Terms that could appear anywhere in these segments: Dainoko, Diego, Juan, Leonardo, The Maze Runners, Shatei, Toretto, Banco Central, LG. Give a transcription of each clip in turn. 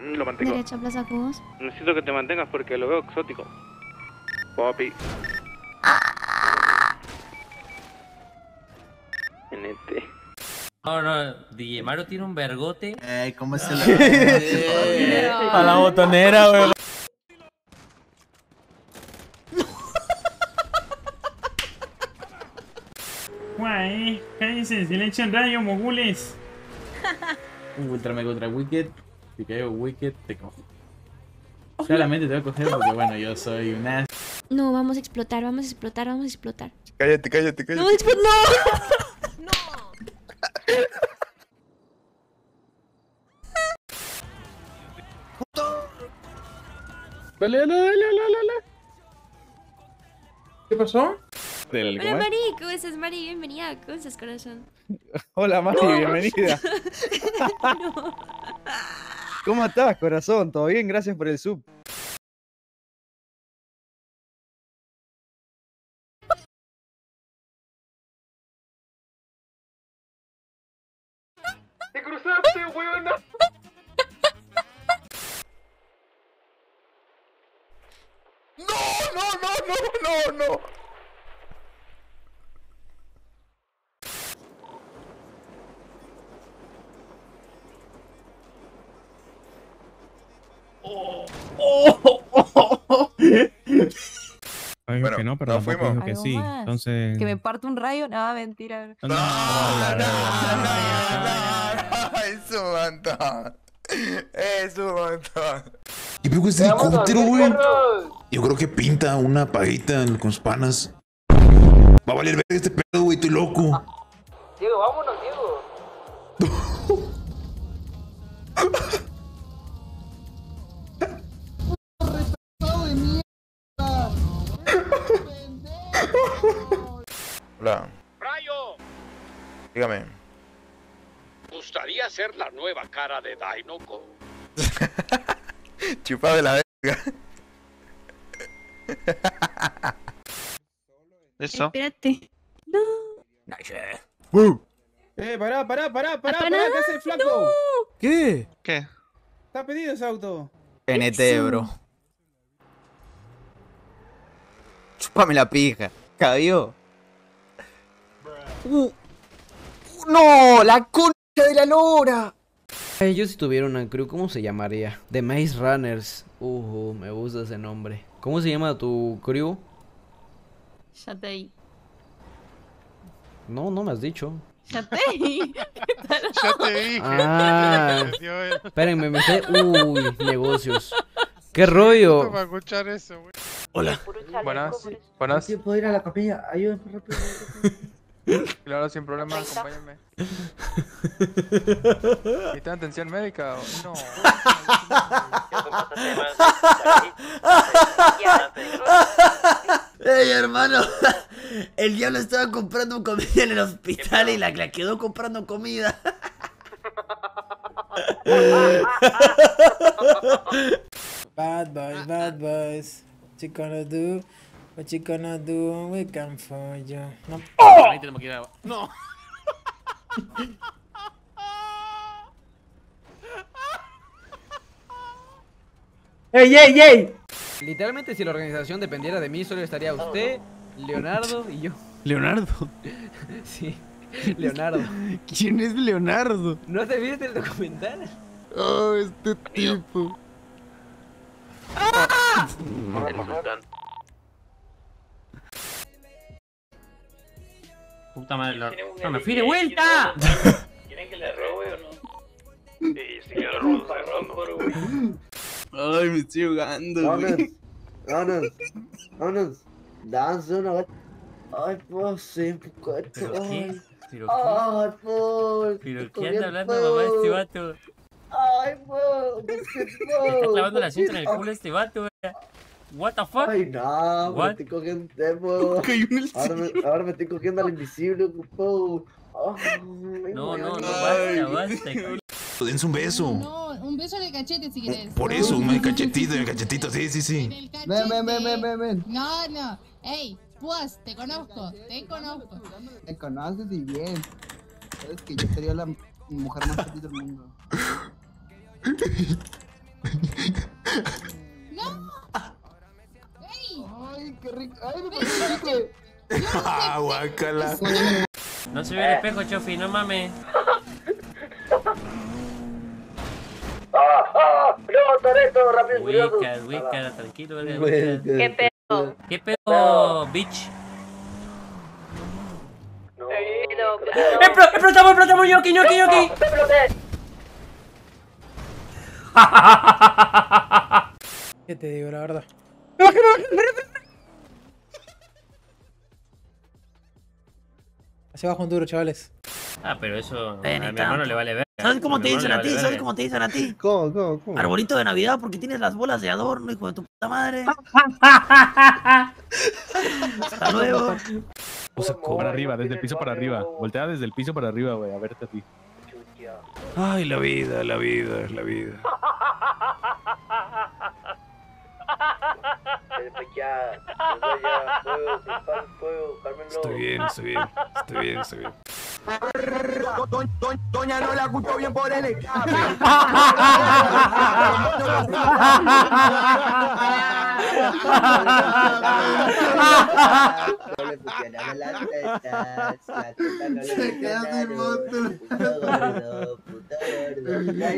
Lo mantengo. Derecha, Plaza Cubos. Necesito que te mantengas porque lo veo exótico. Papi. NT. No, no, DJ Mario tiene un vergote. ¿Cómo es el a la botonera, weón? Guay, cállense, silencio en radio, mogules. Ultra mega ultra wicked. Si caigo wicked, te cojo. Claramente te voy a coger porque, bueno, yo soy una... No, vamos a explotar, vamos a explotar, vamos a explotar. Cállate, cállate, cállate. ¡No! ¡No! ¡No! Dale, dale, dale, dale, dale. ¿Qué pasó? Hola Mari, ¿cómo estás, Mari? Bienvenida, ¿cómo estás, corazón? Hola Mari, no. Bienvenida. No. ¿Cómo estás, corazón? ¿Todo bien? Gracias por el sub. ¡Te cruzaste, huevona! ¡No, no, no, no, no, no! ¡Oh! ¡Oh! ¡Oh! ¡Oh! Bueno, que no, pero nos fuimos. Que sí. Entonces... ¿Que me parto un rayo? No, mentira. No, no, no, no, no. Es un montón. Es un montón. ¿Qué pego este helicóptero, güey? Yo creo que pinta una pajita con sus panas. Va a valer verga este pedo, güey. Estoy loco. Diego, vámonos, Diego. Hola. ¡Rayo! Dígame. ¿Gustaría ser la nueva cara de Dainoko? Chupado de la verga. Eso. Espérate. No. Nice. Pará, ¿qué hace el flaco? No. ¿Qué? ¿Qué? Está pedido ese auto. NT, bro. Chúpame la pija. Cabió. ¡No! ¡La concha de la lora! Yo si tuviera una crew, ¿cómo se llamaría? The Maze Runners. Me gusta ese nombre. ¿Cómo se llama tu crew? Shatei. No, no me has dicho. Shatei. Shatei. Ah. Espérenme, me sé. Uy, negocios. ¿Qué rollo? No me va a escuchar eso, güey. Hola. Buenas. ¿Sí puedo ir a la capilla? Ayúdenme rápido. Claro, sin problema, acompáñenme. ¿Necesitan atención médica o no? Ey, hermano, el diablo estaba comprando comida en el hospital y la quedó comprando comida. Bad boys, bad boys. What you gonna do? What you gonna do when we come for you? No. ¡Oh! Ahí tenemos que ir a... ¡No! ¡Ey, ey, ey! Literalmente, si la organización dependiera de mí, solo estaría usted, Leonardo y yo. ¿Leonardo? Sí, Leonardo. ¿Quién es Leonardo? ¿No te viste el documental? Oh, este tipo. ¡Ah! Puta madre, no me fui de vuelta. ¿Quieren que le robe o no? Sí, que le robo. Ay, me estoy jugando. Vámonos. Dance una vez. Ay, por siempre. Ay, por. Pero ¿qué anda hablando mamá este vato? Ay, por. Me está clavando la cinta en el culo este vato, güey. What the fuck? Ay, no, what? Me estoy cogiendo ahora me estoy cogiendo al invisible, po. Oh, no, no, no, basta. Dense un beso. No, un beso en el cachete si querés. Por eso, en el cachetito, sí. Ven. No. Ey, pues, te conozco. Te conoces y bien. Sabes que yo sería la mujer más feliz del mundo. ¡No! ¡Ey! ¡Ay, qué rico! ¡Ay, me parece rico! ¡Ah, guácala! No se ve el espejo, Chofi, no mames. ¡No, Toretto! ¡Rápido! ¡Wicked, wicked! Tranquilo, vale. ¡Qué pedo! ¡Qué pedo, bitch! ¡Explotamos! ¡Ñoqui! ¿Qué te digo, la verdad? Hacia abajo un duro, chavales. Ah, pero eso a mi hermano le vale ver. ¿Sabes cómo te dicen a ti? ¿Sabes cómo te dicen a ti? ¿Cómo? Arbolito de Navidad porque tienes las bolas de adorno, hijo de tu puta madre. Hasta luego. Para arriba, desde el piso para arriba. Voltea desde el piso para arriba, güey, a verte a ti. Ay, la vida. Estoy bien. Doña no la escuchó bien por él.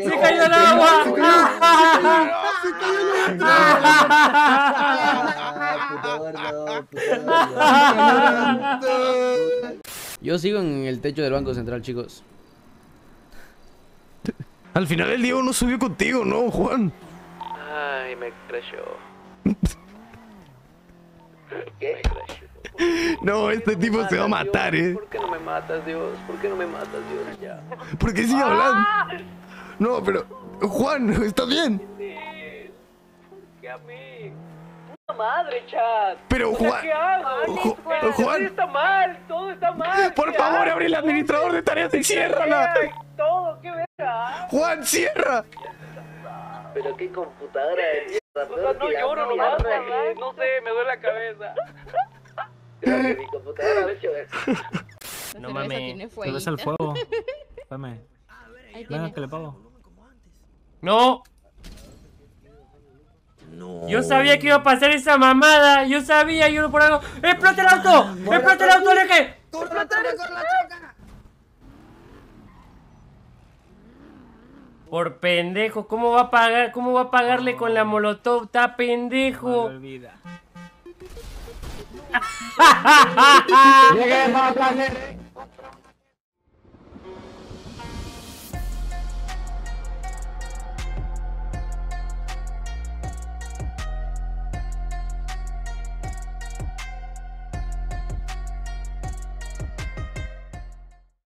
Se cayó el agua. Yo sigo en el techo del Banco Central, chicos. Al final el Diego no subió contigo, ¿no, Juan? Ay, me creyó. ¿Qué? No, este tipo se va a matar, Dios. ¿Por qué no me matas, Dios? Ya. ¿Por qué sigue hablando? No, pero... Juan, ¿estás bien? Sí. ¿Por qué a mí? Madre, chat. Pero Juan, ¿qué hago? Juan, todo está mal. Por favor, abre el administrador de tareas y ciérrala. Todo, qué verga. Juan, cierra. Pero qué computadora de mierda. No sé, me duele la cabeza. Mi computadora ha hecho eso. No mames, te ves al fuego. Dame. Venga, que le pago. No. No. Yo sabía que iba a pasar esa mamada. Yo por algo. ¡Explota el auto! ¡Explota el auto, LG! ¡Corre la troca! Por pendejo, ¿cómo va a pagar? ¿Cómo va a pagarle con la molotov? ¡Está pendejo! No olvida.